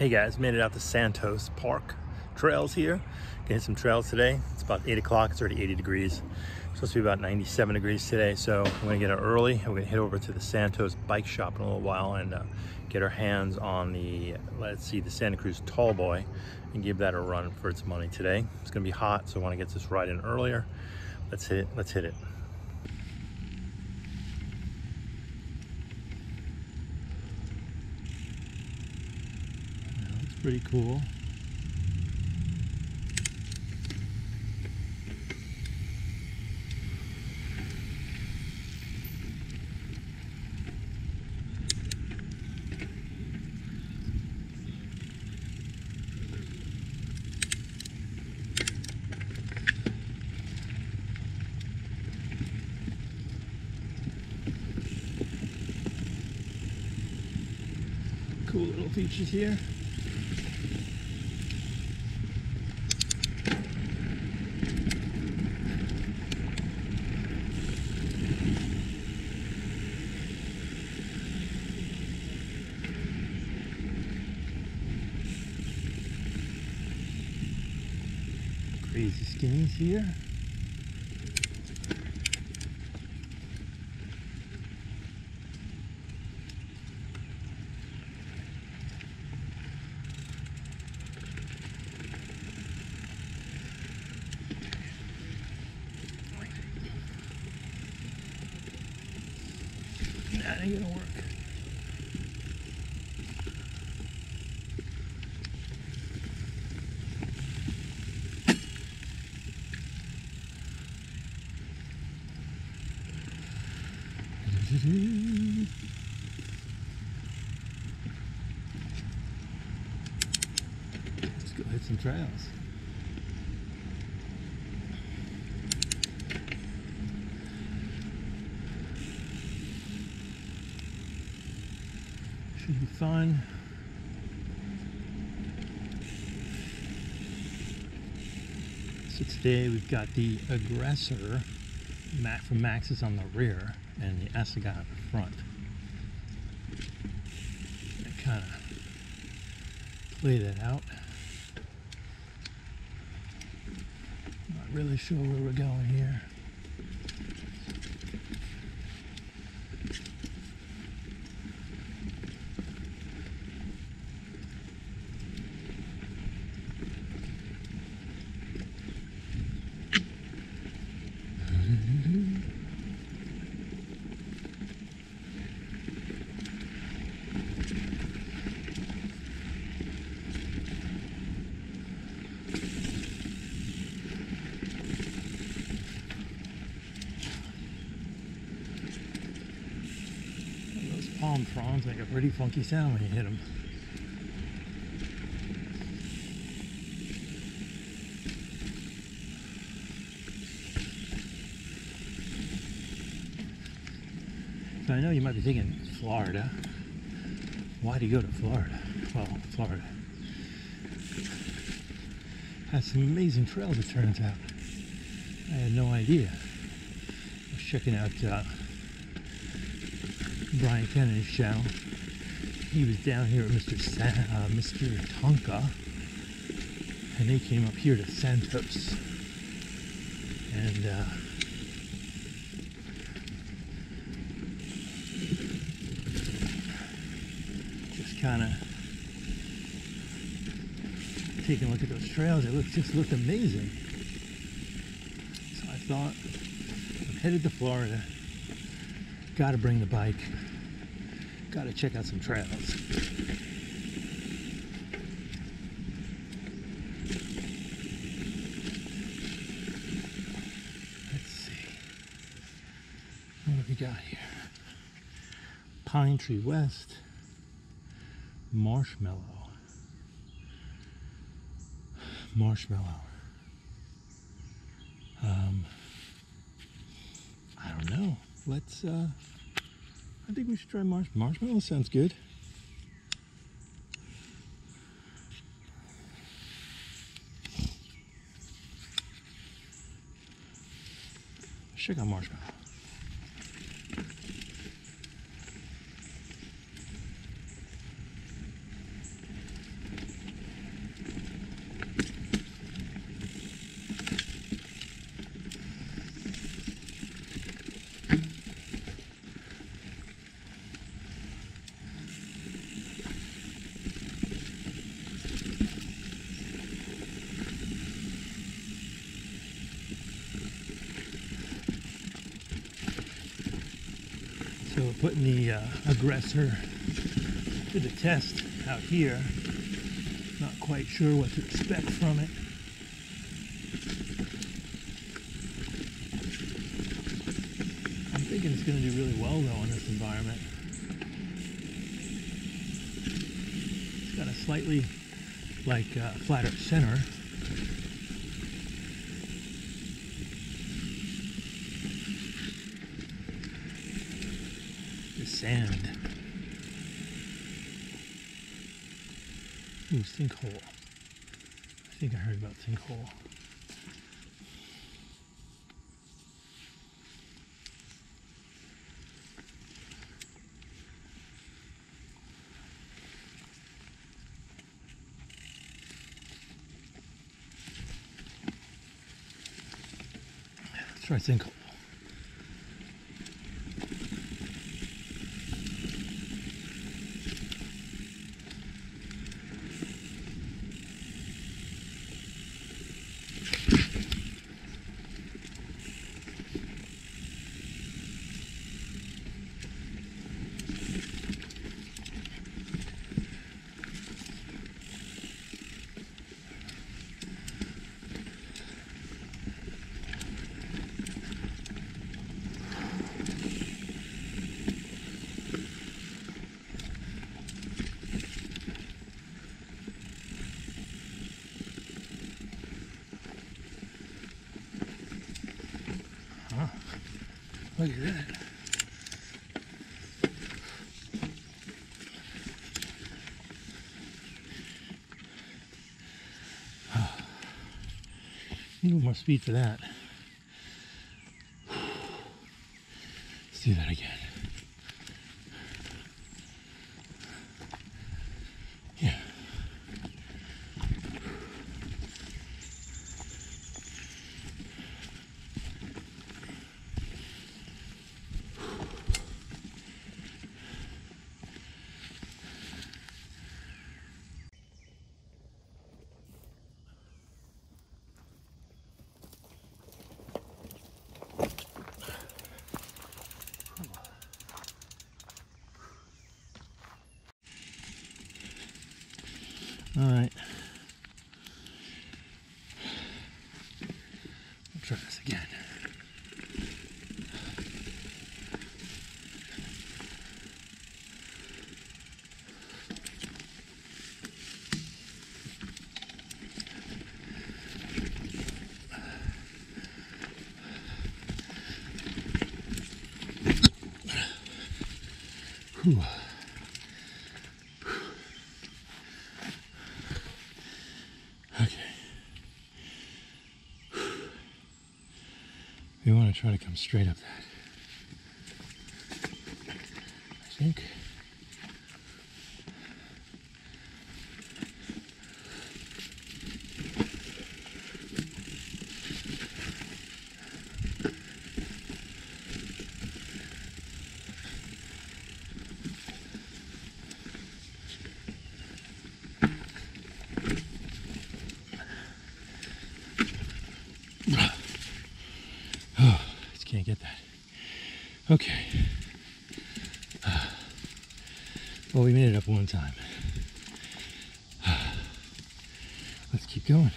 Hey guys, made it out to Santos Park trails here. Getting some trails today. It's about 8 o'clock, it's already 80 degrees. It's supposed to be about 97 degrees today, so I'm gonna get out early. We're gonna head over to the Santos Bike Shop in a little while and get our hands on the Santa Cruz Tallboy and give that a run for its money today. It's gonna be hot, so I wanna get this ride in earlier. Let's hit it. Pretty cool. Cool little features here. Crazy skinnies here. That ain't gonna work. Let's go hit some trails. Should be fun. So today we've got the Aggressor Mat from Maxis on the rear and the Assegai on the front. I kind of play that out. Not really sure where we're going here. Palm fronds make a pretty funky sound when you hit them. So I know you might be thinking, Florida. Why do you go to Florida? Well, Florida has some amazing trails, it turns out. I had no idea. I was checking out Brian Kennedy's channel. He was down here at Mr. Tonka, and they came up here to Santos, and just kind of taking a look at those trails. It just looked amazing. So I thought, I'm headed to Florida. Gotta bring the bike. Gotta check out some trails. Let's see. What have we got here? Pine Tree West. Marshmallow. I don't know. Let's, I think we should try Marshmallow. Sounds good. Let's check out Marshmallow. putting the Aggressor to the test out here. Not quite sure what to expect from it. I'm thinking it's going to do really well though in this environment. It's got a slightly like flatter center. The sand. Ooh, sinkhole. I think I heard about sinkhole. Let's try sinkhole. Look at that. Oh. Need more speed for that. Let's do that again. All right, we'll try this again. Whew. We want to try to come straight up that, I think. Can't get that. Okay. Well, we made it up one time. Let's keep going.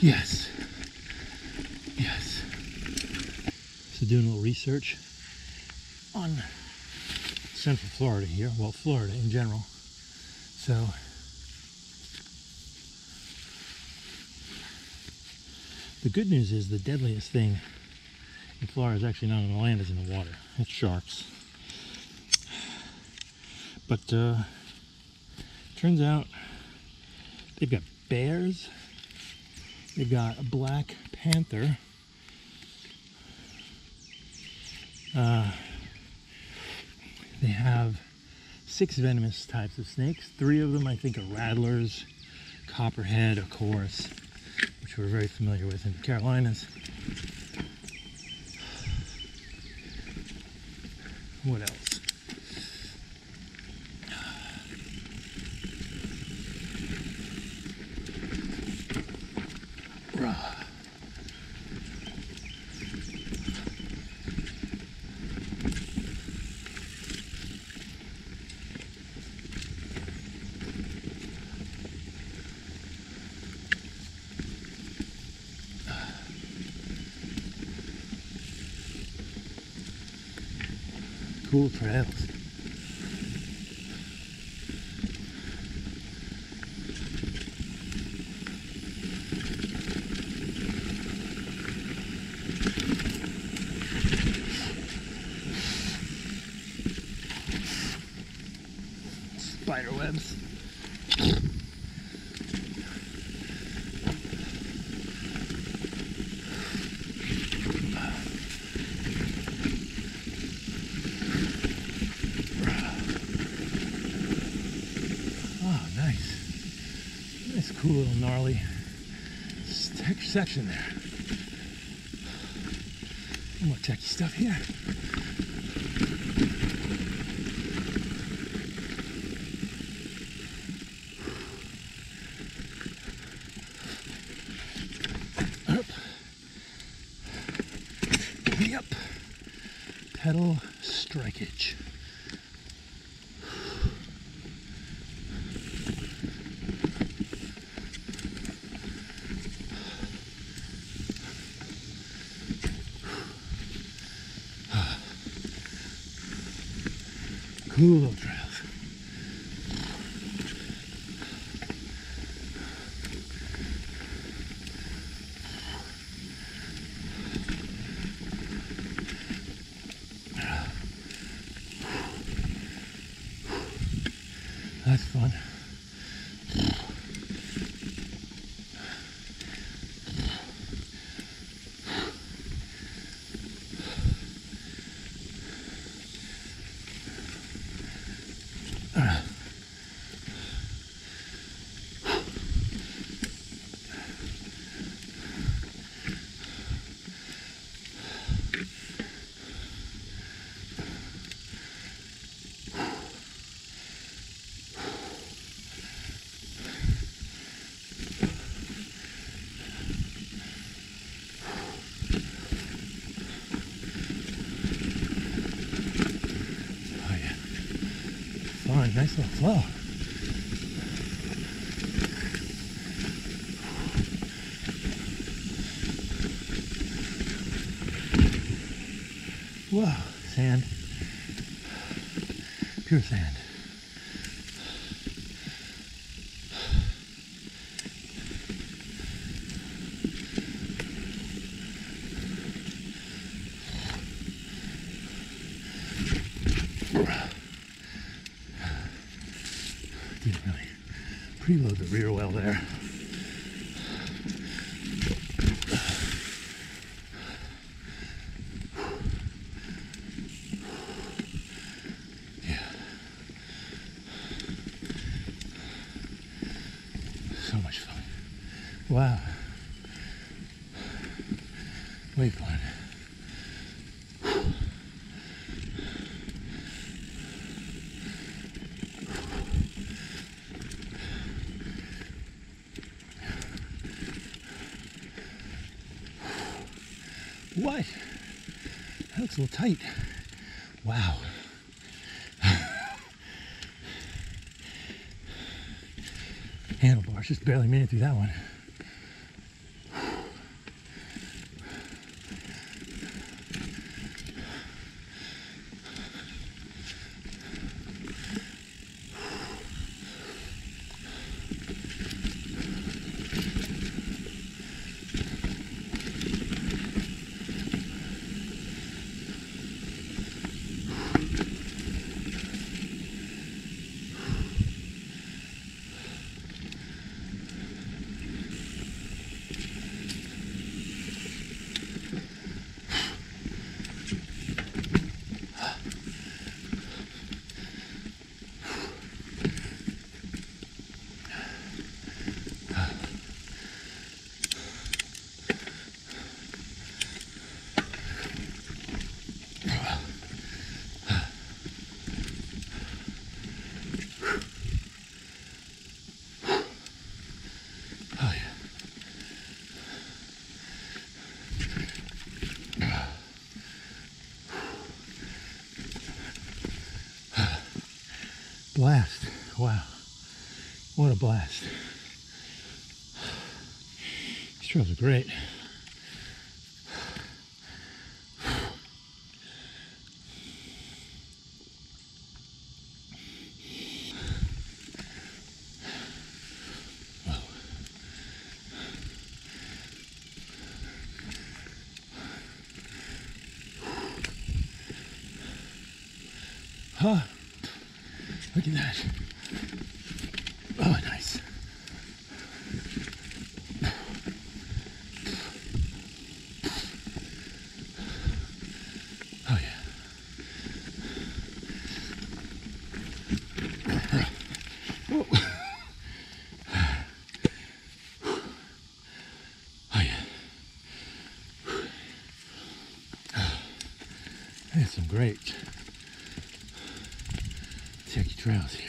Yes. Doing a little research on Central Florida here, well, Florida in general. So the good news is the deadliest thing in Florida is actually not on the land, it's in the water. It's sharks. But turns out they've got bears, they've got a black panther, they have 6 venomous types of snakes. 3 of them I think are rattlers, copperhead, of course, which we're very familiar with in the Carolinas. What else? Cool trails. Spider webs. Cool little gnarly section there. More techie stuff here. Up. Yep. Pedal strikeage. Cool little trails. That's fun. Nice little flow. Whoa, sand. Pure sand. Preload the rear well there. Yeah. So much fun. Wow. Way fun. What? That looks a little tight. Wow. Handlebars, just barely made it through that one. blast. Wow, what a blast. These trails are great. Huh. Look at that. Oh, nice. Oh, yeah. Oh, oh yeah. That's some great trails here.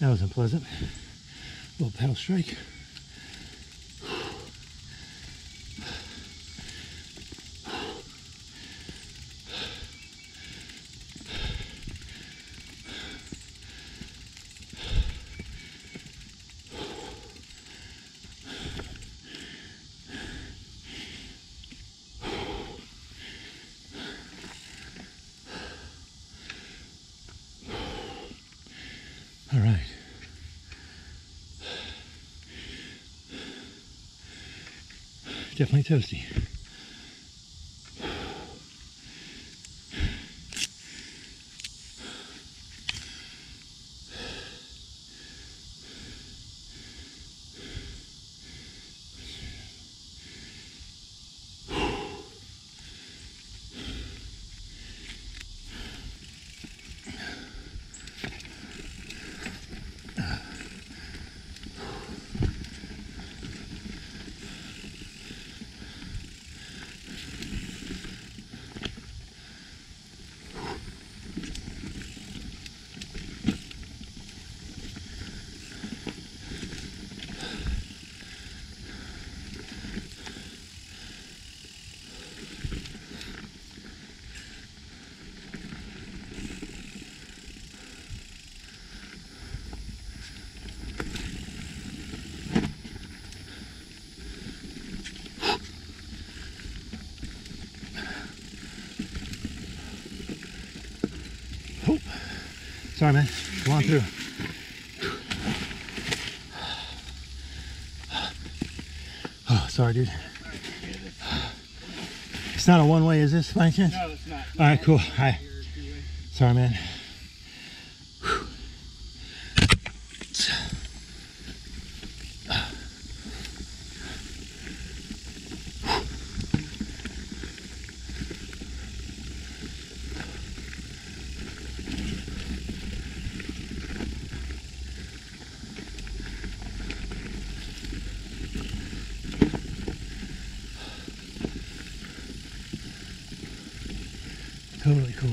That was unpleasant. A little paddle strike. Definitely toasty. Sorry, man. Come on through. Oh, sorry, dude. It's not a one-way, is this, by any chance? No, it's not. All right, cool. Hi. Sorry, man. Totally cool.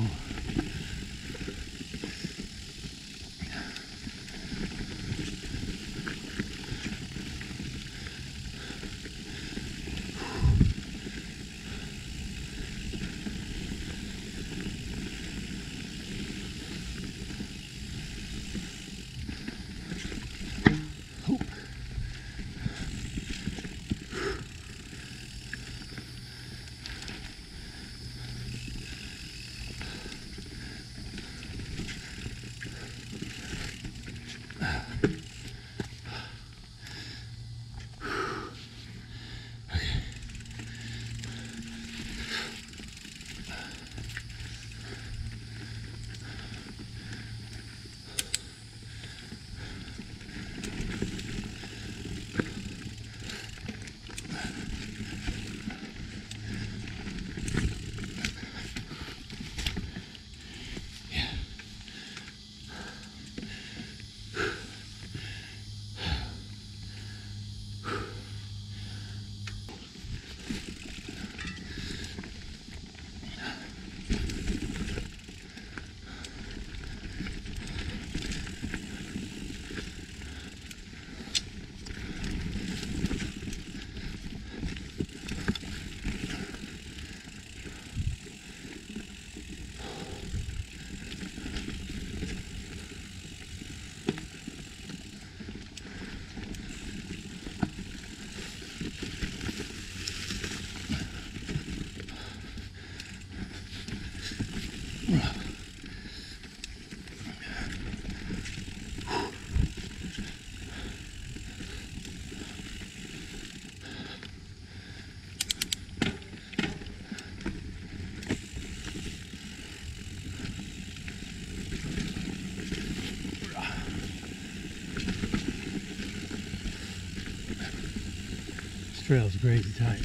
trail's great and tight.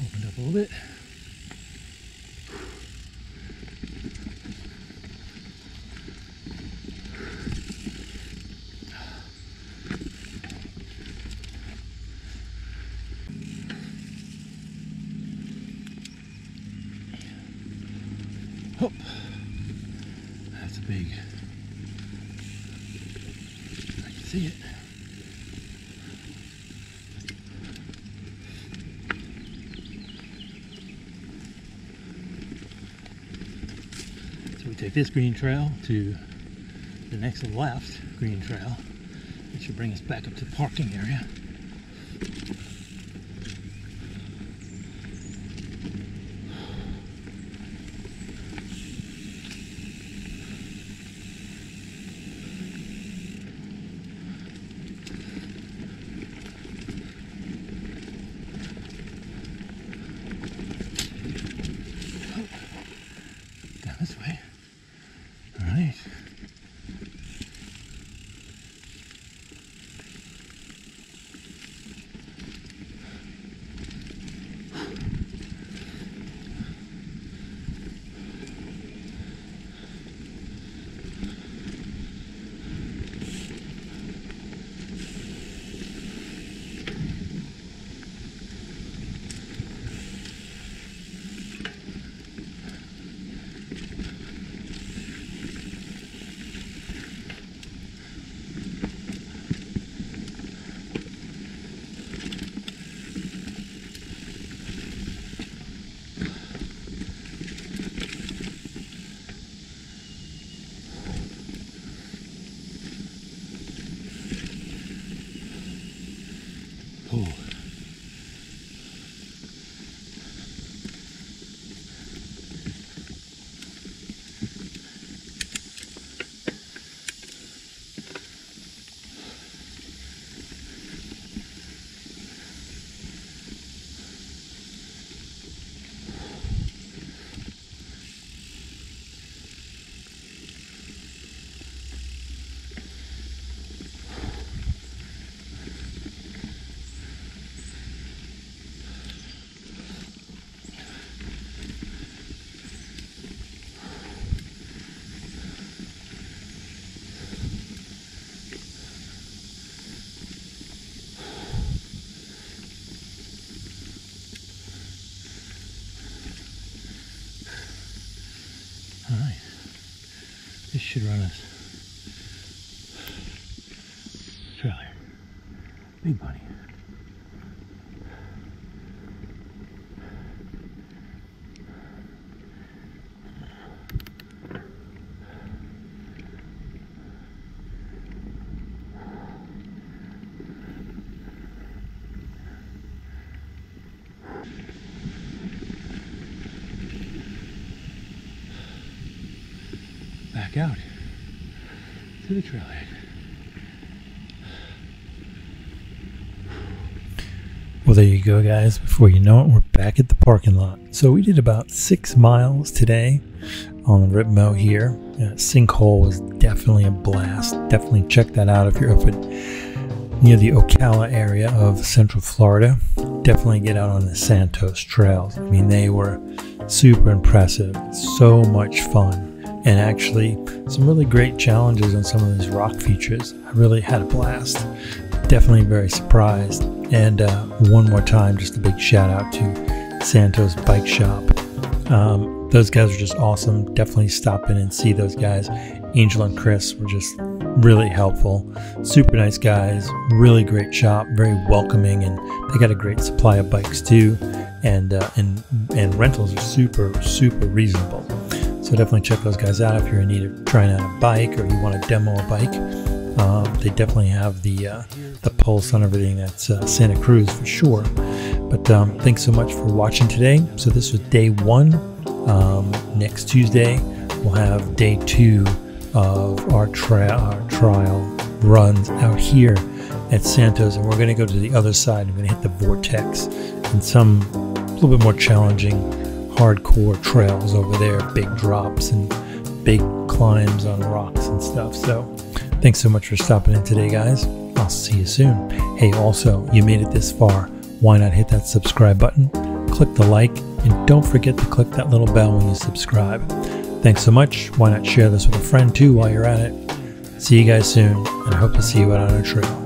Opened up a little bit. Oh, that's a big, I can see it. So we take this green trail to the next left green trail, which should bring us back up to the parking area. This should run us. Trailer. Big bunny. Back out to the trailhead. Well, there you go, guys. Before you know it, we're back at the parking lot. So we did about 6 miles today on the Ripmo here. Sinkhole was definitely a blast. Definitely check that out if you're up near the Ocala area of Central Florida. Definitely get out on the Santos Trails. I mean, they were super impressive. So much fun. And actually some really great challenges on some of these rock features. I really had a blast. Definitely very surprised. And one more time, just a big shout out to Santos Bike Shop. Those guys are just awesome. Definitely stop in and see those guys. Angel and Chris were just really helpful. Super nice guys, really great shop, very welcoming, and they got a great supply of bikes too. And rentals are super reasonable. So definitely check those guys out if you're in need of trying out a bike or you want to demo a bike. They definitely have the pulse on everything. That's Santa Cruz for sure. But thanks so much for watching today. So this was day one. Next Tuesday we'll have day two of our trial runs out here at Santos, and we're going to go to the other side. I'm going to hit the vortex and some a little bit more challenging hardcore trails over there, big drops and big climbs on rocks and stuff. So thanks so much for stopping in today, guys. I'll see you soon. Hey, also, you made it this far. Why not hit that subscribe button, click the like, and don't forget to click that little bell when you subscribe. Thanks so much. Why not share this with a friend too while you're at it? See you guys soon, and I hope to see you out on a trail.